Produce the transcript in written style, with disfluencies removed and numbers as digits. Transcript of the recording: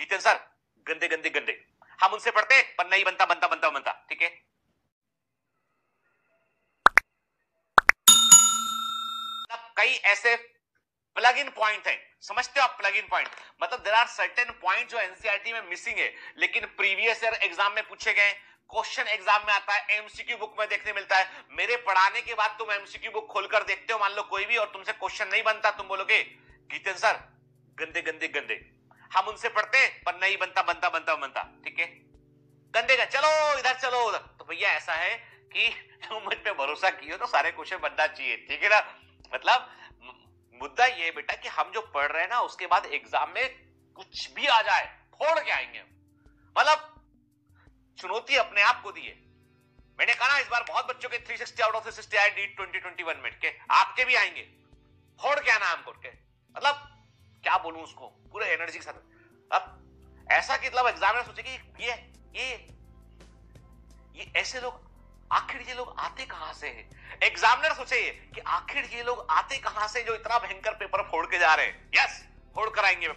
गीतन sir गंदे गंदे गंदे, हम उनसे पढ़ते पर नहीं बनता बनता बनता बनता। ठीक है, कई ऐसे प्लग इन पॉइंट हैं, समझते हो आप? प्लग इन पॉइंट मतलब देयर आर सर्टेन पॉइंट जो एनसीईआरटी में मिसिंग है लेकिन प्रीवियस ईयर एग्जाम में पूछे गए, क्वेश्चन एग्जाम में आता है, एमसीक्यू बुक में देखने मिलता है। मेरे पढ़ाने के बाद तुम एमसीक्यू बुक खोलकर देखते हो मान लो कोई भी, और तुमसे क्वेश्चन नहीं बनता, तुम बोलोगे गीतन सर गंदे गंदे गंदे, हम उनसे पढ़ते हैं पर नहीं बनता बनता बनता बनता। ठीक है, गंदे का चलो इधर चलो उधर। तो भैया ऐसा है कि तुम मुझ पे भरोसा किए तो सारे क्वेश्चन बनना चाहिए, ठीक है ना। मतलब मुद्दा ये बेटा कि हम जो पढ़ रहे हैं ना उसके बाद एग्जाम में कुछ भी आ जाए फोड़ के आएंगे। मतलब चुनौती अपने आप को दिए। मैंने कहा ना इस बार बहुत बच्चों के 360 आउट ऑफ 360 आए नीट 2021 में, के आपके भी आएंगे, फोड़ के आना हमको। मतलब क्या बोलूं उसको, पूरे एनर्जी के साथ। अब ऐसा कि मतलब एग्जामिनर सोचे कि ये ऐसे लोग आखिर ये लोग आते कहां से हैं। एग्जामिनर सोचे कि आखिर ये लोग आते कहां से जो इतना भयंकर पेपर फोड़ के जा रहे हैं। यस, फोड़ कराएंगे